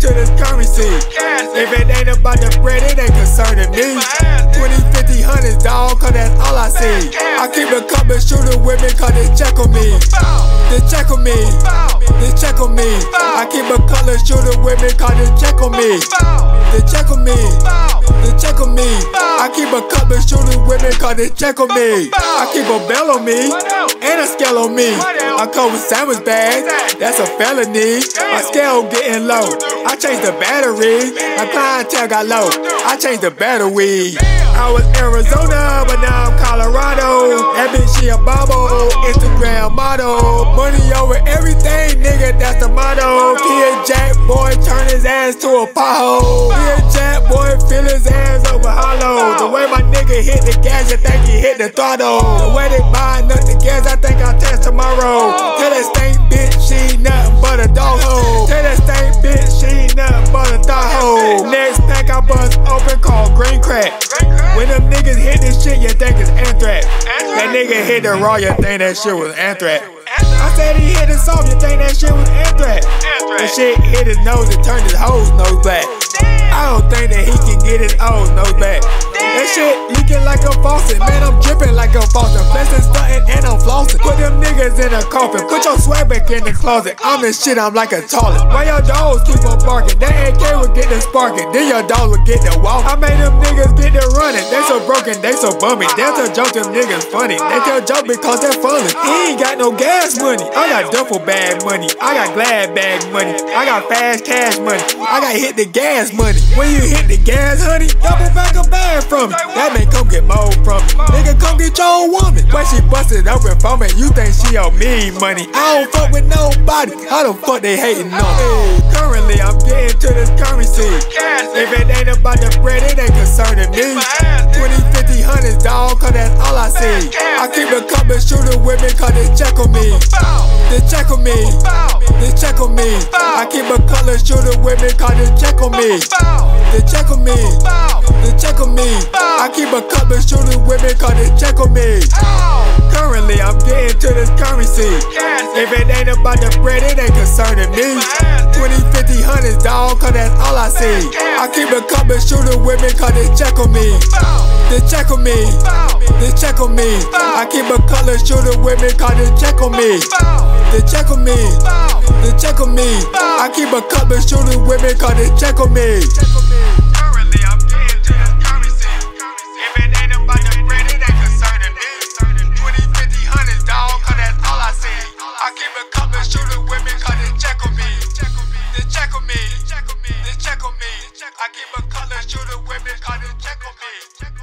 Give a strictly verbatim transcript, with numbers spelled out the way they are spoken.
To this currency, if it ain't about the bread, it ain't concerning me. Twenty, fifty, hundreds, dawg, cause that's all I see. I keep a couple shooter with me, cause they check on me. They check on me, they check on me. I keep a couple shooter with me, cause they check on me. They check on me, they check on me. I keep a couple shooter with me, cause they check on me. I keep a bell on me, and a scale on me. I come with sandwich bags, that's a felony. My scale getting low, I changed the battery. My clientele got low, I changed the battery. I was Arizona, but now I'm Colorado. That bitch, she a bobble, Instagram model. Money over everything, nigga, that's the motto. He a jack boy, turn his ass to a pothole. He a jack boy, feel his ass over hollow. The way my nigga hit the gas, you think he hit the throttle. The way they buy nothing gas, I think I'll test tomorrow. Tell that stank bitch, she ain't nothing but a dog hole. Tell that stank bitch, she ain't nothing but a thought hole. Next pack I bust open, called green crack. When them niggas hit this shit, you think it's anthrax. That nigga hit the raw, you think that shit was anthrax. I said he hit the soft, you think that shit was anthrax. That shit hit his nose and turned his hoes nose back. I don't think that he can get his old nose back. That shit leaking like a faucet, man, I'm dripping like a faucet. Flexing, stunting, and I'm flossing. Put them niggas in a coffin, put your swag back in the closet. I'm this shit, I'm like a toilet. Why your dogs keep on barking? That A K would get the sparking, then your dog would get the walk. I made them niggas get the running, they so broken, they so bummy. That's a joke, them niggas funny. They tell joke because they're funny. He ain't got no gas money, I got duffel bag money. I got glad bag money, I got fast cash money. I got hit the gas money. When you hit the gas, honey, double back a bag from me. That man come get more from me. Nigga, come get your old woman. When she busted open for me, you think she owe me money. I don't fuck with nobody. How the fuck they hating on me? Currently, I'm getting to this currency. If it ain't about the bread, it ain't concerning me. twenty, fifty, hundreds, dawg, cause that's all I see. I keep a couple shooter with me, cause they check on me. They check on me. They check on me. I keep a couple shooter with me, cause they check on me. They check on me. They check on me. I keep a couple shooters with me, cause they check on me. Currently, I'm getting to this currency. If it ain't about the bread, it ain't concerning me. twenty, fifty, hundreds, dawg, cause that's all I see. I keep a couple shooters with me, cause they check on me. They check on me. They check on me. I keep a couple shooters with me, cause they check on me. They check on me. They check on me. I keep a couple shooters with me, cause they check on me. I keep a color shooter with me, cause they check on me.